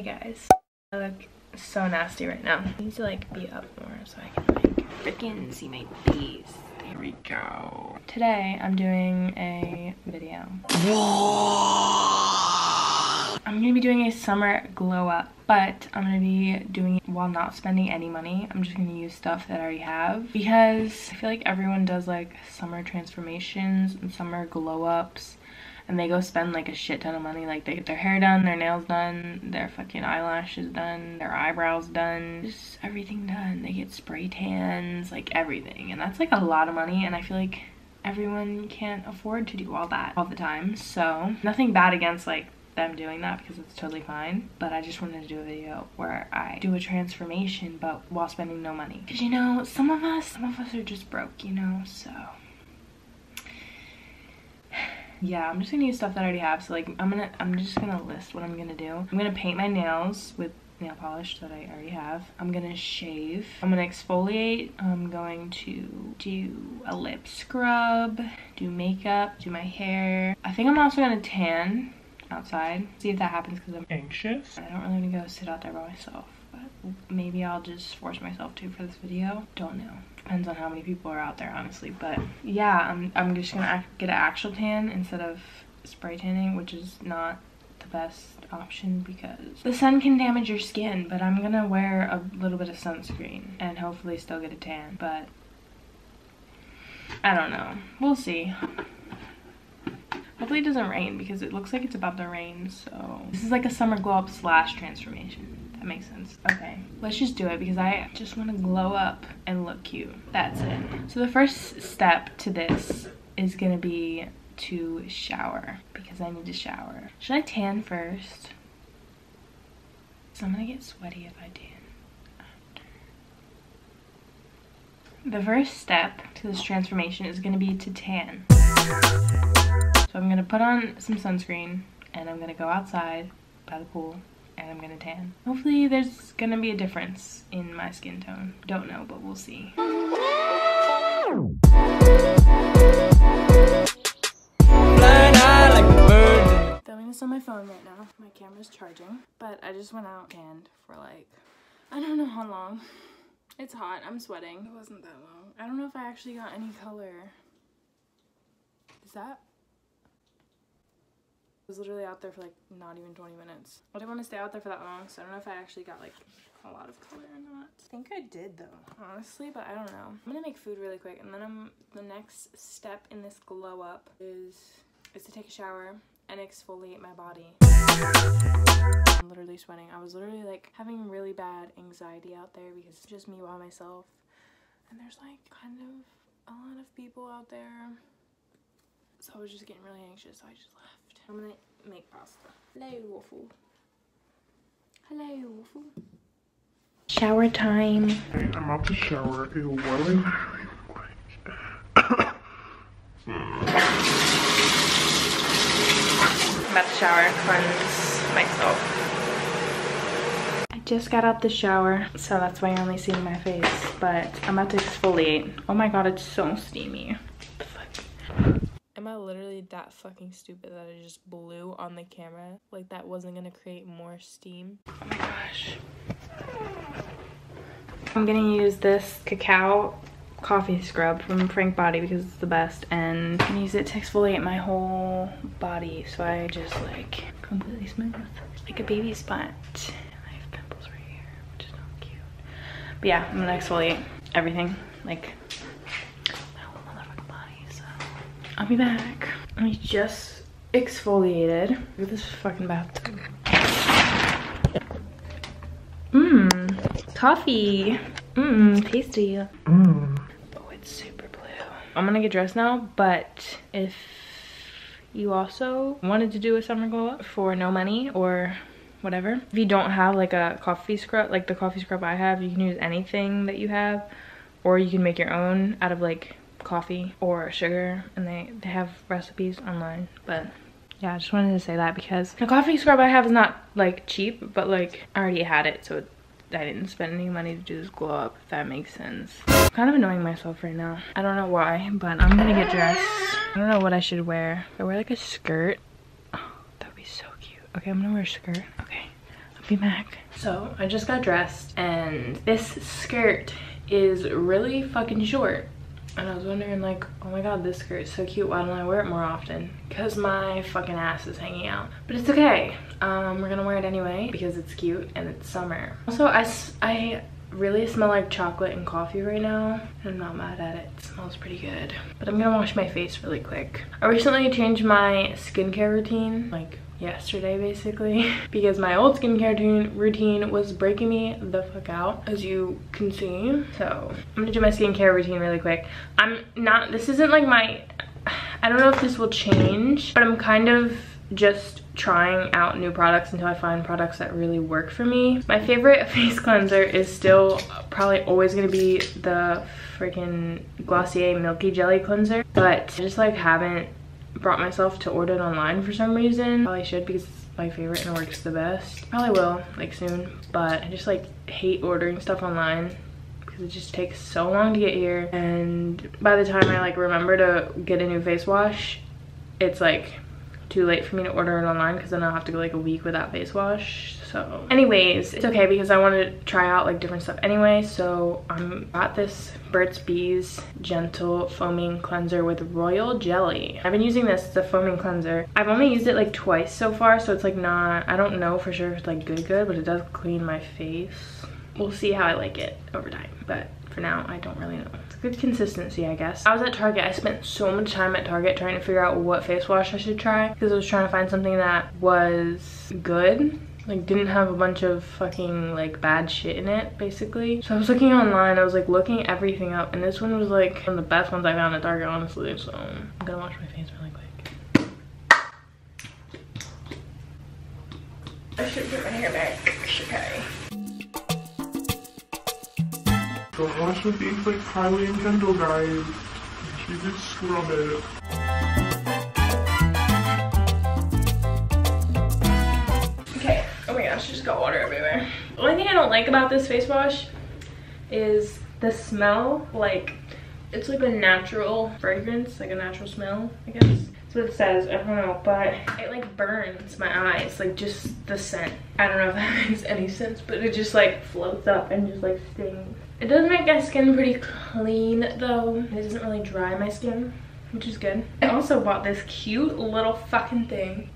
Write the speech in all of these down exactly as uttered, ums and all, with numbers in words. Hey guys, I look so nasty right now. I need to like be up more so I can like freaking see my face. There we go. Today I'm doing a video. I'm gonna be doing a summer glow up, but I'm gonna be doing it while not spending any money. I'm just gonna use stuff that I already have because I feel like everyone does like summer transformations and summer glow ups. And they go spend like a shit ton of money. Like they get their hair done, their nails done, their fucking eyelashes done, their eyebrows done, just everything done. They get spray tans, like everything. And that's like a lot of money, and I feel like everyone can't afford to do all that all the time. So nothing bad against like them doing that because it's totally fine. But I just wanted to do a video where I do a transformation but while spending no money. Cause you know, some of us, some of us are just broke, you know, so. Yeah, I'm just gonna use stuff that I already have. So like I'm gonna I'm just gonna list what I'm gonna do. I'm gonna paint my nails with nail polish that I already have. I'm gonna shave. I'm gonna exfoliate. I'm going to do a lip scrub, do makeup, do my hair. I think I'm also gonna tan outside. See if that happens because I'm anxious. I don't really wanna go sit out there by myself. But maybe I'll just force myself to for this video. Don't know. Depends on how many people are out there, honestly. But yeah, I'm, I'm just gonna act, get an actual tan instead of spray tanning, which is not the best option because the sun can damage your skin, but I'm gonna wear a little bit of sunscreen and hopefully still get a tan, but I don't know. We'll see. Hopefully it doesn't rain because it looks like it's about to rain, so. This is like a summer glow up slash transformation. That makes sense. Okay, let's just do it because I just want to glow up and look cute. That's it. So the first step to this is gonna be to shower because I need to shower. Should I tan first? So I'm gonna get sweaty if I tan after. The first step to this transformation is gonna be to tan. So I'm gonna put on some sunscreen and I'm gonna go outside by the pool. And I'm gonna tan. Hopefully there's gonna be a difference in my skin tone. Don't know, but we'll see. Blind eye like a bird. Filming this on my phone right now. My camera's charging, but I just went out and for like, I don't know how long. It's hot, I'm sweating. It wasn't that long. I don't know if I actually got any color. Is that? I was literally out there for like not even twenty minutes. I didn't want to stay out there for that long, so I don't know if I actually got like a lot of color or not. I think I did though, honestly, but I don't know. I'm gonna make food really quick, and then I'm the next step in this glow up is is to take a shower and exfoliate my body. I'm literally sweating. I was literally like having really bad anxiety out there because it's just me by myself, and there's like kind of a lot of people out there, so I was just getting really anxious, so I just left. I'm gonna make pasta. Hello, waffle. Hello, waffle. Shower time. Hey, I'm out to shower. Ew, why do I... I'm about to shower, cleanse myself. I just got out the shower, so that's why you're only seeing my face, but I'm about to exfoliate. Oh my god, it's so steamy. Am I literally that fucking stupid that I just blew on the camera? Like that wasn't gonna create more steam? Oh my gosh. I'm gonna use this cacao coffee scrub from Frank Body because it's the best, and I'm gonna use it to exfoliate my whole body so I just like completely smooth like a baby sponge. I have pimples right here, which is not cute. But yeah, I'm gonna exfoliate everything. Like I'll be back. I just exfoliated. Look at this fucking bathtub. Mmm. Coffee. Mmm. Tasty. Mmm. Oh, it's super blue. I'm gonna get dressed now, but if you also wanted to do a summer glow up for no money or whatever, if you don't have like a coffee scrub, like the coffee scrub I have, you can use anything that you have, or you can make your own out of like coffee or sugar, and they they have recipes online. But yeah, I just wanted to say that because the coffee scrub I have is not like cheap, but like I already had it, so it, I didn't spend any money to do this glow up, if that makes sense. I'm kind of annoying myself right now, I don't know why, but I'm gonna get dressed. I don't know what I should wear. If I wear like a skirt, oh, that would be so cute. Okay, I'm gonna wear a skirt. Okay, I'm be back. So I just got dressed and this skirt is really fucking short. And I was wondering like, oh my god, this skirt is so cute. Why don't I wear it more often? Because my fucking ass is hanging out. But it's okay. Um, we're gonna wear it anyway because it's cute and it's summer. Also, I, I really smell like chocolate and coffee right now. I'm not mad at it. It smells pretty good. But I'm gonna wash my face really quick. I recently changed my skincare routine. Like... yesterday basically because my old skincare routine was breaking me the fuck out, as you can see. So I'm gonna do my skincare routine really quick. I'm not, this isn't like my, I don't know if this will change, but I'm kind of just trying out new products until I find products that really work for me. My favorite face cleanser is still probably always gonna be the freaking Glossier Milky Jelly Cleanser, but I just like haven't brought myself to order it online for some reason. Probably should because it's my favorite and it works the best. Probably will like soon, but I just like hate ordering stuff online because it just takes so long to get here, and by the time I like remember to get a new face wash, it's like too late for me to order it online because then I'll have to go like a week without face wash. So anyways, it's okay because I want to try out like different stuff anyway. So I um, got this Burt's Bees Gentle Foaming Cleanser with Royal Jelly. I've been using this, the foaming cleanser. I've only used it like twice so far, so it's like not, I don't know for sure if it's like good good, but it does clean my face. We'll see how I like it over time, but for now I don't really know. It's a good consistency, I guess. I was at Target. I spent so much time at Target trying to figure out what face wash I should try because I was trying to find something that was good, like didn't have a bunch of fucking like bad shit in it basically. So I was looking online, I was like looking everything up, and this one was like one of the best ones I found at Target honestly. So I'm gonna wash my face really quick. I should put my hair back. I should probably. Don't wash your face like Kylie and Kendall, guys. She did scrub it. Okay, oh my gosh, just got water everywhere. The only thing I don't like about this face wash is the smell. Like, it's like a natural fragrance, like a natural smell, I guess. That's what it says, I don't know, but it like burns my eyes, like just the scent. I don't know if that makes any sense, but it just like floats up and just like stings. It does make my skin pretty clean though. It doesn't really dry my skin, which is good. I also bought this cute little fucking thing.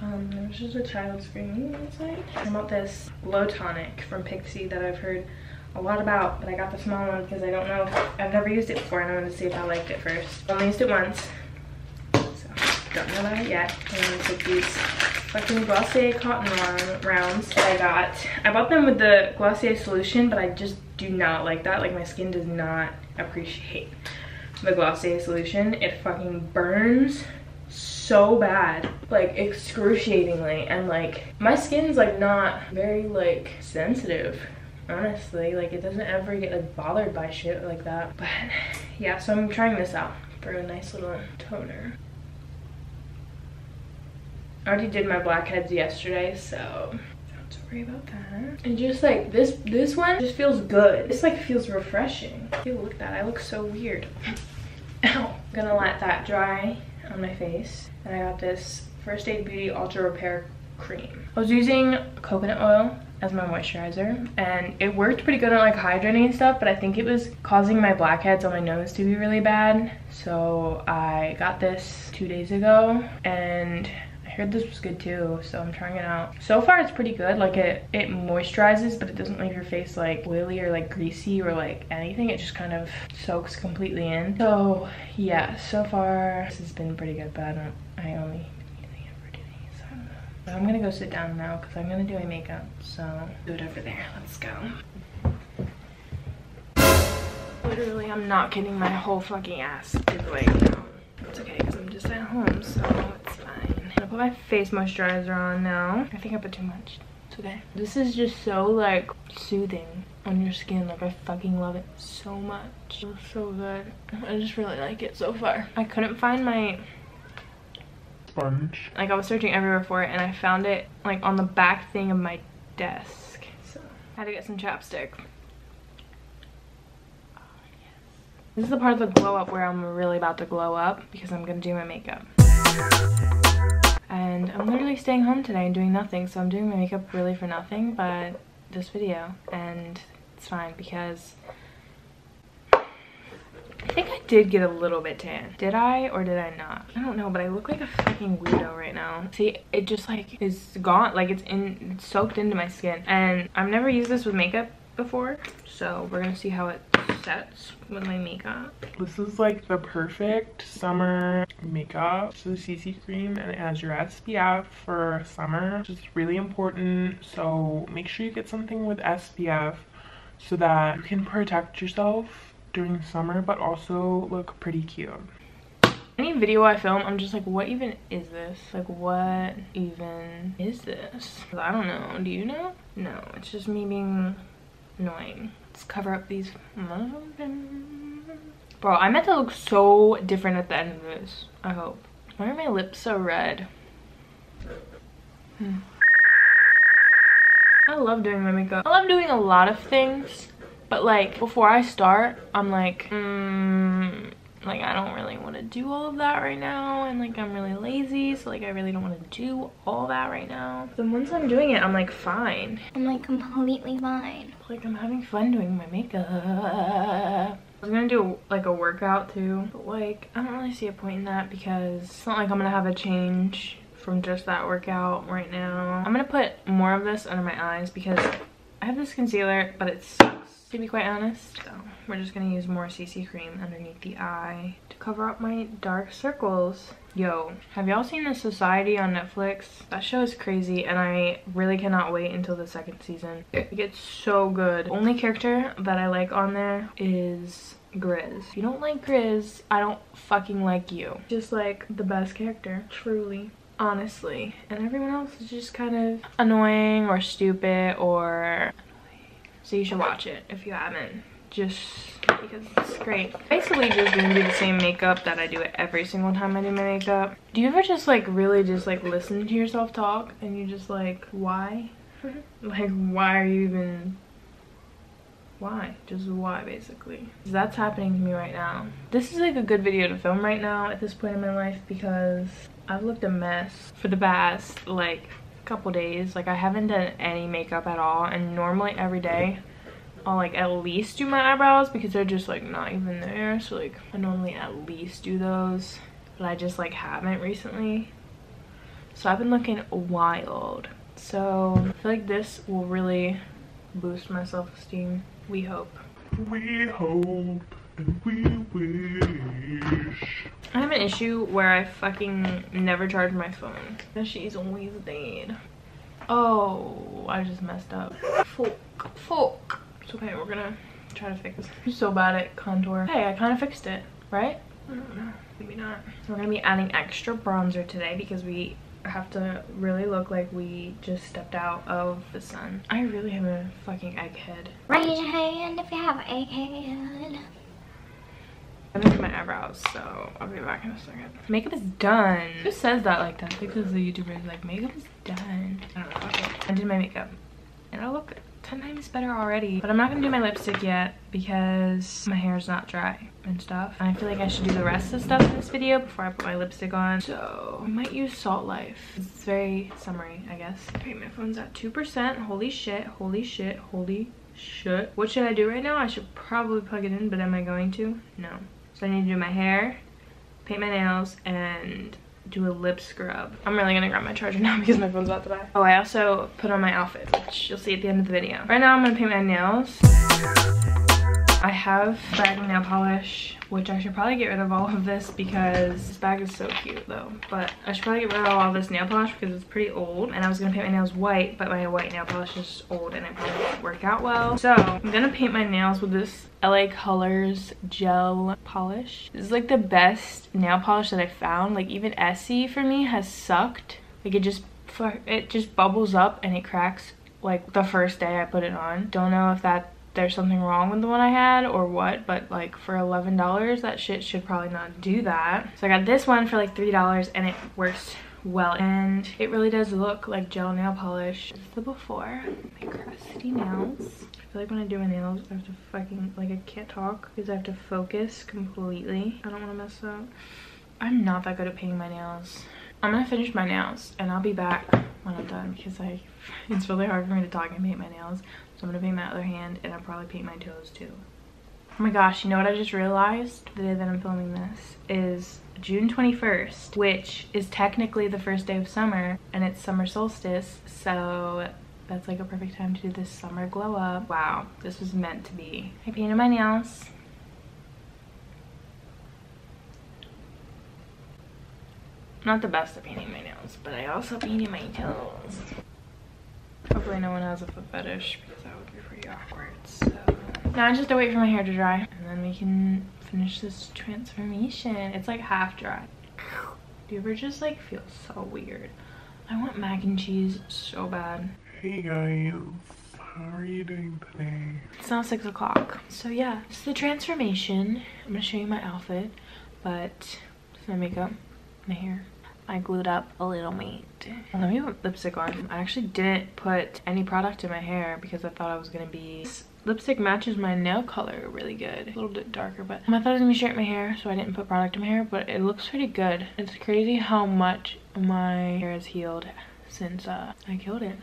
Um, there's just a child screaming outside. I bought this Glow Tonic from Pixie that I've heard a lot about, but I got the small one because I don't know, if, I've never used it before and I wanted to see if I liked it first. I only used it once, so don't know about it yet. I'm gonna take these fucking Glossier cotton rounds that I got. I bought them with the Glossier solution, but I just do not like that. Like my skin does not appreciate the Glossier solution. It fucking burns so bad, like excruciatingly, and like my skin's like not very like sensitive honestly. Like it doesn't ever get like bothered by shit like that. But yeah, so I'm trying this out for a nice little toner. I already did my blackheads yesterday, so don't worry about that. And just like this this one just feels good. This like feels refreshing. Dude, look at that. I look so weird. Ow. I'm gonna let that dry on my face. And I got this First Aid Beauty Ultra Repair Cream. I was using coconut oil as my moisturizer and it worked pretty good on like hydrating and stuff, but I think it was causing my blackheads on my nose to be really bad. So I got this two days ago and I heard this was good too, so I'm trying it out. So far it's pretty good. Like it it moisturizes, but it doesn't leave your face like oily or like greasy or like anything. It just kind of soaks completely in. So yeah, so far this has been pretty good, but I don't I only been using it for two days, so I don't know. I'm gonna go sit down now because I'm gonna do my makeup, so do it over there. Let's go. Literally, I'm not kidding, my whole fucking ass is like down. It's okay because I'm just at home, so it's fine. Put my face moisturizer on now. I think I put too much. It's okay. This is just so like soothing on your skin. Like I fucking love it so much. It feels so good. I just really like it so far. I couldn't find my sponge. Like I was searching everywhere for it and I found it like on the back thing of my desk. So I had to get some chapstick. Oh, yes. This is the part of the glow up where I'm really about to glow up because I'm gonna do my makeup. and I'm literally staying home today and doing nothing, so I'm doing my makeup really for nothing but this video, and it's fine because I think I did get a little bit tan. Did I or did I not? I don't know, but I look like a fucking weirdo right now. See, it just like is gone, like it's in it's soaked into my skin, and I've never used this with makeup before, so we're gonna see how it sets with my makeup. This is like the perfect summer makeup. So the C C cream, and it has your S P F for summer, which is really important, so make sure you get something with S P F so that you can protect yourself during summer but also look pretty cute. Any video I film, I'm just like, what even is this? Like, what even is this? I don't know. Do you know? No, it's just me being annoying. Let's cover up these. Bro, I meant to look so different at the end of this, I hope. Why are my lips so red? Hmm. I love doing my makeup. I love doing a lot of things, but like before I start, I'm like, mm, like I don't really want to do all of that right now, and like I'm really lazy, so like I really don't want to do all that right now. Then once I'm doing it, I'm like fine. I'm like completely fine. Like I'm having fun doing my makeup. I was gonna do like a workout too, but like I don't really see a point in that because it's not like I'm gonna have a change from just that workout right now. I'm gonna put more of this under my eyes because I have this concealer, but it sucks, to be quite honest. So we're just gonna use more C C cream underneath the eye to cover up my dark circles. Yo, have y'all seen The Society on Netflix? That show is crazy, and I really cannot wait until the second season. It gets so good. The only character that I like on there is Grizz. If you don't like Grizz, I don't fucking like you. Just like the best character, truly. Honestly. And everyone else is just kind of annoying or stupid or... So you should watch it if you haven't, just because it's great. Basically just gonna do the same makeup that I do it every single time I do my makeup. Do you ever just like really just like listen to yourself talk and you just like, why? Like why are you even, why? Just why, basically. That's happening to me right now. This is like a good video to film right now at this point in my life because I've looked a mess for the past like couple days. Like I haven't done any makeup at all, and normally every day I'll like at least do my eyebrows because they're just like not even there, so like I normally at least do those, but I just like haven't recently, so I've been looking wild. So I feel like this will really boost my self-esteem. We hope, we hope, and we wish. I have an issue where I fucking never charge my phone. That she's always dead. Oh, I just messed up. Fork, fork. It's okay, we're gonna try to fix this. I'm so bad at contour. Hey, I kind of fixed it, right? I don't know, maybe not. We're gonna be adding extra bronzer today because we have to really look like we just stepped out of the sun. I really have a fucking egghead. Raise your hand if you have an egghead. I'm gonna do my eyebrows, so I'll be back in a second. Makeup is done. Who says that like that? Because the YouTubers like, makeup is done. I don't know. Okay. I did my makeup, and I look ten times better already. But I'm not gonna do my lipstick yet because my hair's not dry and stuff. And I feel like I should do the rest of the stuff in this video before I put my lipstick on. So I might use Salt Life. It's very summery, I guess. Okay, my phone's at two percent. Holy shit! Holy shit! Holy shit! What should I do right now? I should probably plug it in, but am I going to? No. So I need to do my hair, paint my nails, and do a lip scrub. I'm really gonna grab my charger now because my phone's about to die. Oh, I also put on my outfit, which you'll see at the end of the video. Right now I'm gonna paint my nails. I have bag of nail polish, which I should probably get rid of all of this because this bag is so cute though. But I should probably get rid of all of this nail polish because it's pretty old. And I was gonna paint my nails white, but my white nail polish is old and it probably won't work out well. So I'm gonna paint my nails with this La Colors gel polish. This is like the best nail polish that I found. Like even Essie for me has sucked. Like it just, it just bubbles up and it cracks like the first day I put it on. Don't know if that there's something wrong with the one I had or what, but like for eleven dollars that shit should probably not do that. So I got this one for like three dollars and it works well, and it really does look like gel nail polish. This is the before, my crusty nails. I feel like when I do my nails I have to fucking, like I can't talk because I have to focus completely. I don't want to mess up. I'm not that good at painting my nails. I'm gonna finish my nails and I'll be back when I'm done, because I it's really hard for me to talk and paint my nails. So I'm gonna paint my other hand and I'll probably paint my toes too. Oh my gosh, you know what I just realized the day that I'm filming this is June twenty-first, which is technically the first day of summer, and it's summer solstice, so that's like a perfect time to do this summer glow up. Wow, this was meant to be. I painted my nails. Not the best at painting my nails, but I also painted my toes. Hopefully no one has a foot fetish, because that would be pretty awkward, so. Now I just have to wait for my hair to dry, and then we can finish this transformation. It's like half dry. Do you ever just like feel so weird? I want mac and cheese so bad. Hey guys, how are you doing today? It's now six o'clock. So yeah, it's the transformation. I'm gonna show you my outfit, but it's my makeup, my hair. I glued up a little mate. Let me put lipstick on. I actually didn't put any product in my hair because I thought I was gonna be. This lipstick matches my nail color really good. A little bit darker, but I thought I was gonna be straight in my hair, so I didn't put product in my hair, but it looks pretty good. It's crazy how much my hair has healed since uh, I killed it.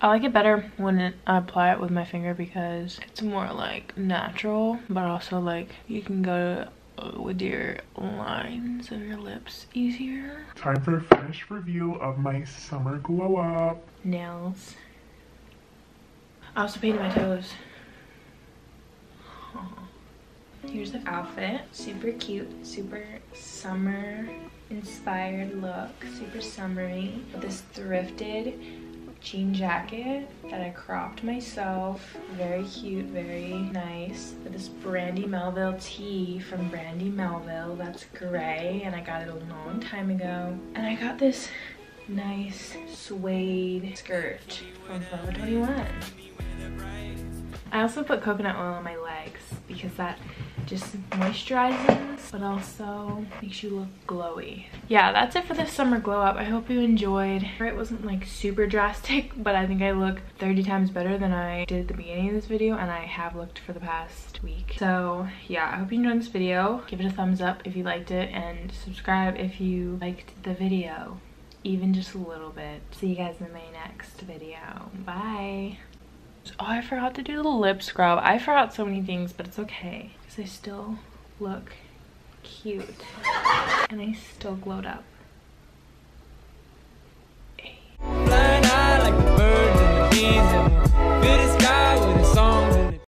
I like it better when I apply it with my finger because it's more like natural, but also like you can go with your lines of your lips easier. Time for a finished review of my summer glow up. Nails. I also painted my toes. Aww. Here's the outfit. Super cute, super summer inspired look, super summery. This thrifted jean jacket that I cropped myself. Very cute, very nice. With this Brandy Melville tee from Brandy Melville that's gray, and I got it a long time ago. And I got this nice suede skirt from Forever twenty-one. I also put coconut oil on my legs because that just moisturizes but also makes you look glowy. Yeah, that's it for this summer glow up. I hope you enjoyed. It wasn't like super drastic, but I think I look thirty times better than I did at the beginning of this video, and I have looked for the past week. So yeah, I hope you enjoyed this video. Give it a thumbs up if you liked it, and subscribe if you liked the video, even just a little bit. See you guys in my next video. Bye. Oh, I forgot to do the lip scrub. I forgot so many things, but it's okay, because I still look cute. And I still glowed up. Hey.